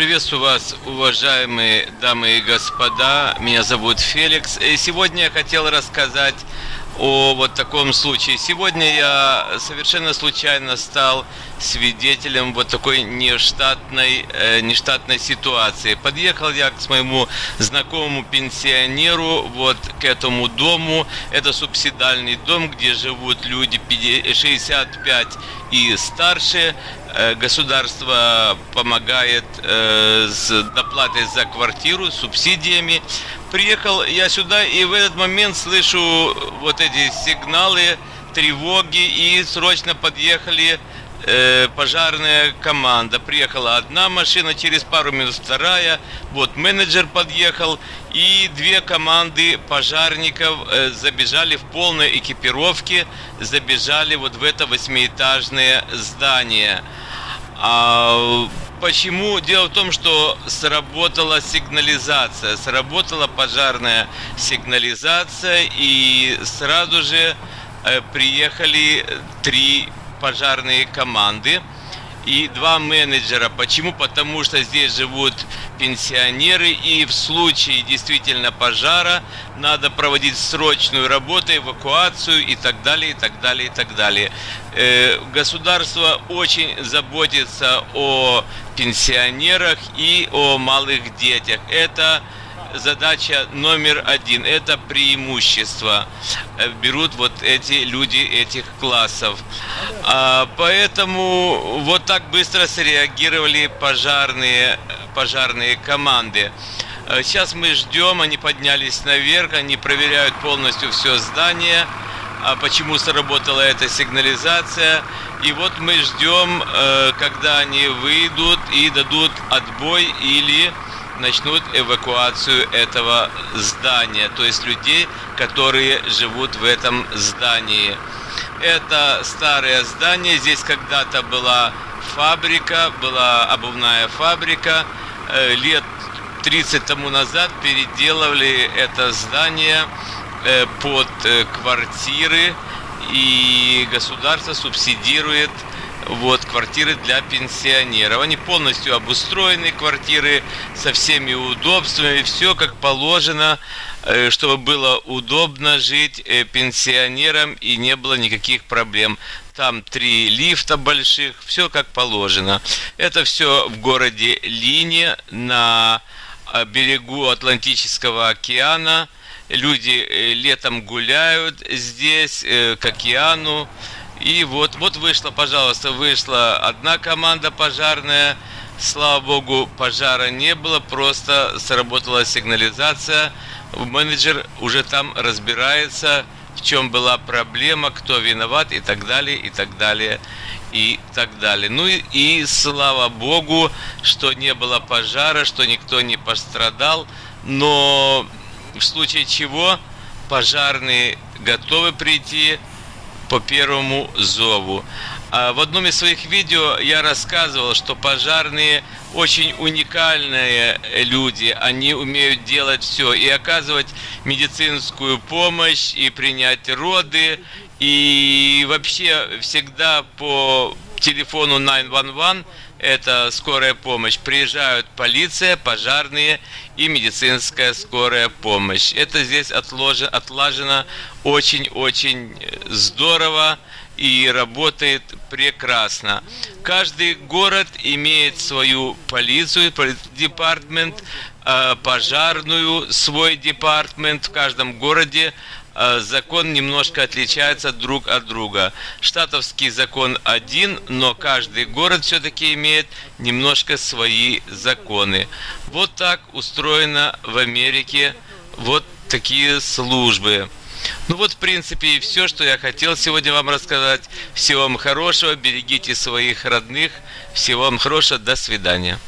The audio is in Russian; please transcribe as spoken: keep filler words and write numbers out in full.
Приветствую вас, уважаемые дамы и господа. Меня зовут Феликс. И сегодня я хотел рассказать о вот таком случае. Сегодня я совершенно случайно стал свидетелем вот такой нештатной, э, нештатной ситуации. Подъехал я к своему знакомому пенсионеру, вот к этому дому. Это субсидиальный дом, где живут люди шестьдесят пять и старше. Государство помогает э, с доплатой за квартиру, субсидиями. Приехал я сюда, и в этот момент слышу вот эти сигналы тревоги, и срочно подъехали э, пожарная команда. Приехала одна машина, через пару минут вторая, вот менеджер подъехал, и две команды пожарников э, забежали в полной экипировке, забежали вот в это восьмиэтажное здание. А почему? Дело в том, что сработала сигнализация, сработала пожарная сигнализация, и сразу же приехали три пожарные команды и два менеджера. Почему? Потому что здесь живут пенсионеры, и в случае действительно пожара надо проводить срочную работу, эвакуацию и так далее, и так далее, и так далее. Государство очень заботится о пенсионерах и о малых детях. Это задача номер один, это преимущество. Берут вот эти люди этих классов. А, поэтому вот так быстро среагировали пожарные, пожарные команды. А сейчас мы ждем, они поднялись наверх, они проверяют полностью все здание. А почему сработала эта сигнализация? И вот мы ждем, когда они выйдут и дадут отбой или начнут эвакуацию этого здания, то есть людей, которые живут в этом здании. Это старое здание, здесь когда-то была фабрика, была обувная фабрика. Лет тридцать тому назад переделывали это здание под квартиры, и государство субсидирует вот квартиры для пенсионеров. Они полностью обустроены, квартиры со всеми удобствами, все как положено, чтобы было удобно жить пенсионерам и не было никаких проблем. Там три лифта больших, все как положено. Это все в городе Лине, на берегу Атлантического океана. Люди летом гуляют здесь к океану. И вот, вот вышла, пожалуйста, вышла одна команда пожарная. Слава богу, пожара не было, просто сработала сигнализация. Менеджер уже там разбирается, в чем была проблема, кто виноват и так далее, и так далее, и так далее. Ну и, и слава богу, что не было пожара, что никто не пострадал. Но в случае чего пожарные готовы прийти по первому зову. В одном из своих видео я рассказывал, что пожарные очень уникальные люди. Они умеют делать все. И оказывать медицинскую помощь, и принять роды. И вообще всегда по телефону девять один один, это скорая помощь, приезжают полиция, пожарные и медицинская скорая помощь. Это здесь отложено, отлажено очень-очень здорово и работает прекрасно. Каждый город имеет свою полицию, департмент, пожарную, свой департмент. В каждом городе закон немножко отличается друг от друга. Штатовский закон один, но каждый город все-таки имеет немножко свои законы. Вот так устроено в Америке вот такие службы. Ну вот, в принципе, и все, что я хотел сегодня вам рассказать. Всего вам хорошего, берегите своих родных. Всего вам хорошего, до свидания.